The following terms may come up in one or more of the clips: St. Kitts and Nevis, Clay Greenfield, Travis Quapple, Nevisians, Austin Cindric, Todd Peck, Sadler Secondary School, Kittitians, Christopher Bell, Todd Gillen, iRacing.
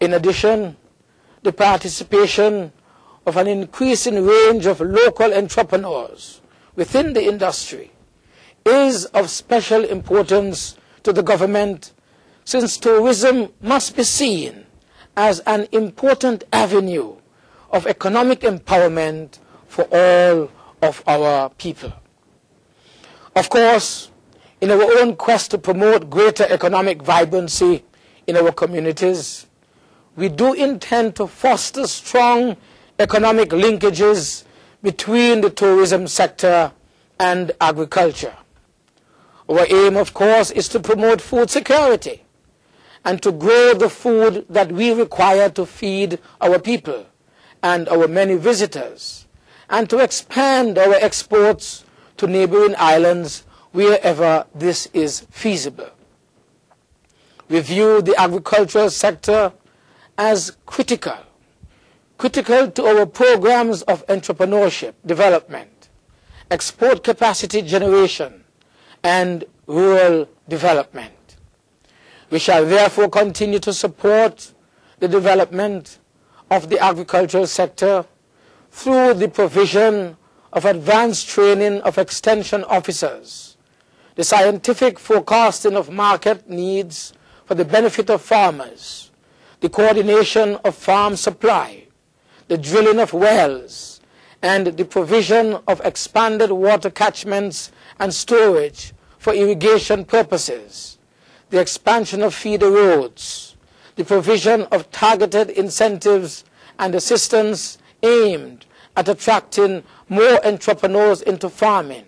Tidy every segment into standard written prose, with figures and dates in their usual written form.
In addition, the participation of an increasing range of local entrepreneurs within the industry is of special importance to the government, since tourism must be seen as an important avenue of economic empowerment for all of our people. Of course, in our own quest to promote greater economic vibrancy in our communities, we do intend to foster strong economic linkages between the tourism sector and agriculture. Our aim, of course, is to promote food security and to grow the food that we require to feed our people and our many visitors, and to expand our exports to neighboring islands wherever this is feasible. We view the agricultural sector as critical to our programs of entrepreneurship development, export capacity generation, and rural development. We shall therefore continue to support the development of the agricultural sector through the provision of advanced training of extension officers, the scientific forecasting of market needs for the benefit of farmers, the coordination of farm supply, the drilling of wells, and the provision of expanded water catchments and storage for irrigation purposes, the expansion of feeder roads, the provision of targeted incentives and assistance aimed at attracting more entrepreneurs into farming,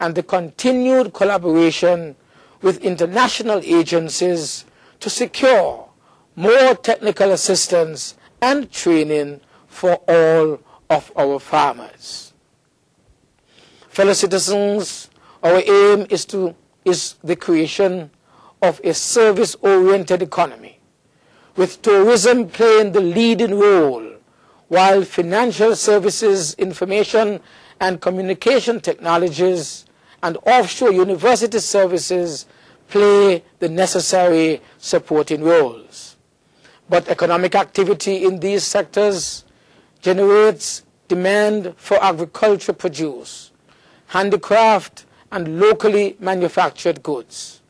and the continued collaboration with international agencies to secure more technical assistance and training for all of our farmers. Fellow citizens, our aim is the creation of a service-oriented economy, with tourism playing the leading role, while financial services, information and communication technologies, and offshore university services play the necessary supporting roles. But economic activity in these sectors generates demand for agricultural produce, handicraft, and locally manufactured goods.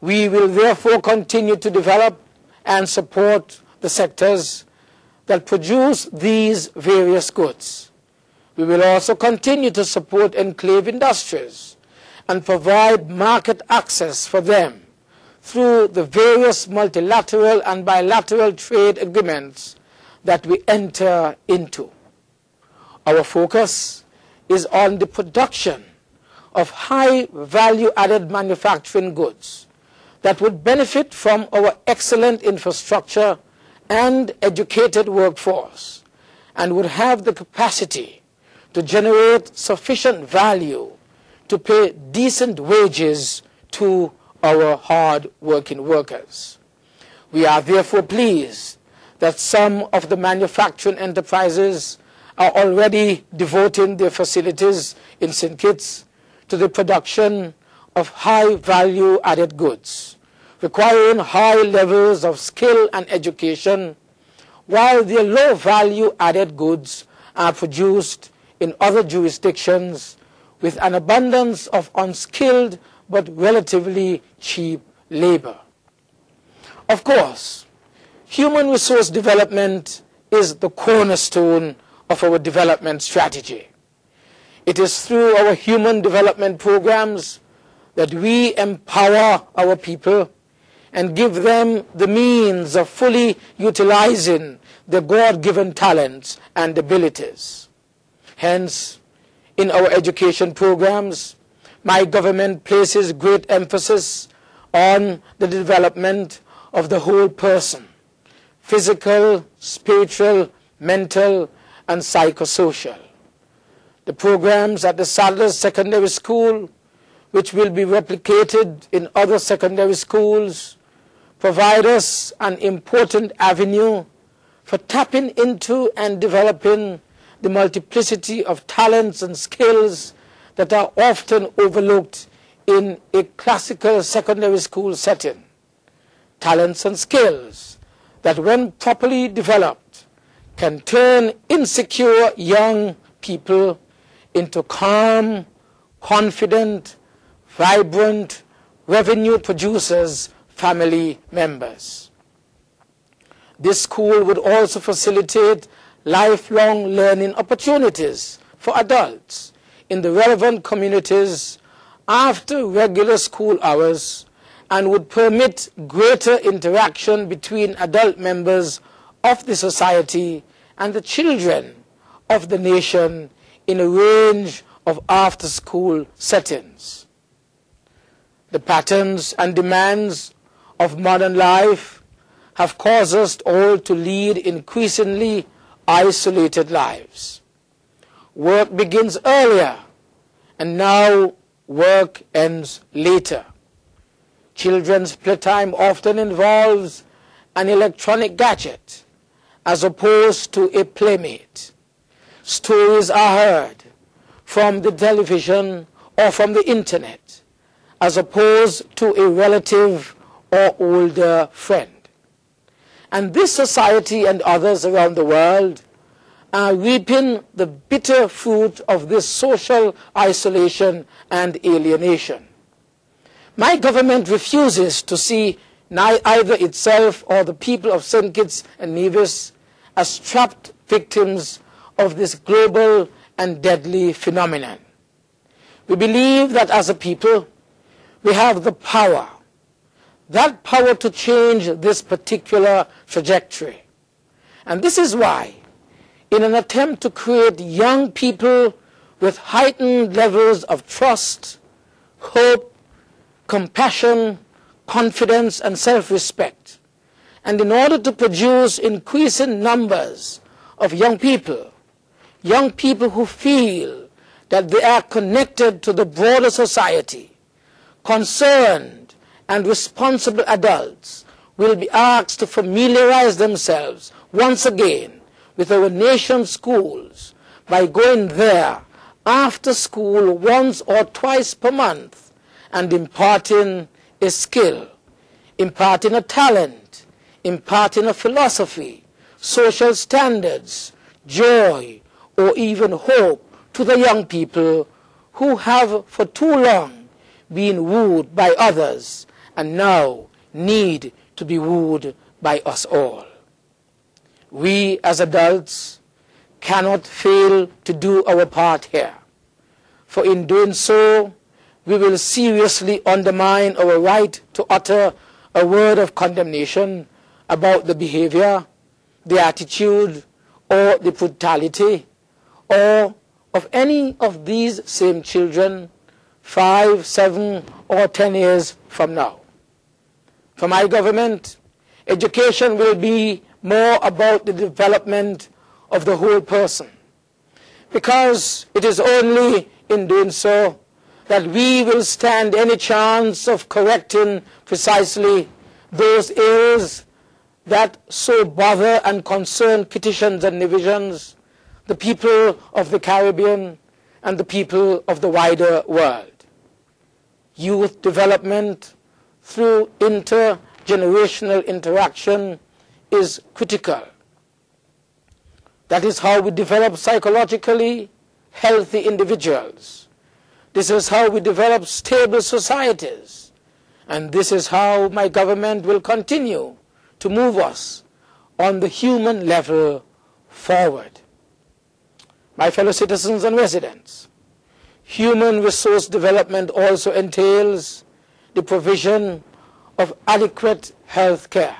We will therefore continue to develop and support the sectors that produce these various goods. We will also continue to support enclave industries and provide market access for them through the various multilateral and bilateral trade agreements that we enter into. Our focus is on the production of high value-added manufacturing goods that would benefit from our excellent infrastructure and educated workforce, and would have the capacity to generate sufficient value to pay decent wages to our hard-working workers. We are therefore pleased that some of the manufacturing enterprises are already devoting their facilities in St. Kitts to the production of high-value added goods, requiring high levels of skill and education, while their low-value added goods are produced in other jurisdictions with an abundance of unskilled but relatively cheap labor. Of course, human resource development is the cornerstone of our development strategy. It is through our human development programs that we empower our people and give them the means of fully utilizing their God-given talents and abilities. Hence, in our education programs, my government places great emphasis on the development of the whole person, physical, spiritual, mental, and psychosocial. The programs at the Sadler Secondary School, which will be replicated in other secondary schools, provide us an important avenue for tapping into and developing the multiplicity of talents and skills that are often overlooked in a classical secondary school setting. Talents and skills that when properly developed can turn insecure young people into calm, confident, vibrant, revenue producers, family members. This school would also facilitate lifelong learning opportunities for adults in the relevant communities after regular school hours and would permit greater interaction between adult members of the society and the children of the nation in a range of after-school settings. The patterns and demands of modern life have caused us all to lead increasingly isolated lives. Work begins earlier, and now work ends later. Children's playtime often involves an electronic gadget as opposed to a playmate. Stories are heard from the television or from the internet as opposed to a relative or older friend. And this society and others around the world are reaping the bitter fruit of this social isolation and alienation. My government refuses to see either itself or the people of St. Kitts and Nevis as trapped victims of this global and deadly phenomenon. We believe that as a people, we have the power, that power to change this particular trajectory. And this is why, in an attempt to create young people with heightened levels of trust, hope, compassion, confidence, and self-respect. And in order to produce increasing numbers of young people who feel that they are connected to the broader society, concerned and responsible adults will be asked to familiarize themselves once again with our nation's schools by going there after school once or twice per month, and imparting a skill, imparting a talent, imparting a philosophy, social standards, joy, or even hope to the young people who have for too long been wooed by others and now need to be wooed by us all. We as adults cannot fail to do our part here, for in doing so, we will seriously undermine our right to utter a word of condemnation about the behavior, the attitude, or the brutality, or of any of these same children 5, 7, or 10 years from now. For my government, education will be more about the development of the whole person, because it is only in doing so that we will stand any chance of correcting precisely those ills that so bother and concern Kittitians and Nevisians, the people of the Caribbean, and the people of the wider world. Youth development through intergenerational interaction is critical. That is how we develop psychologically healthy individuals. This is how we develop stable societies, and this is how my government will continue to move us on the human level forward. My fellow citizens and residents, human resource development also entails the provision of adequate health care.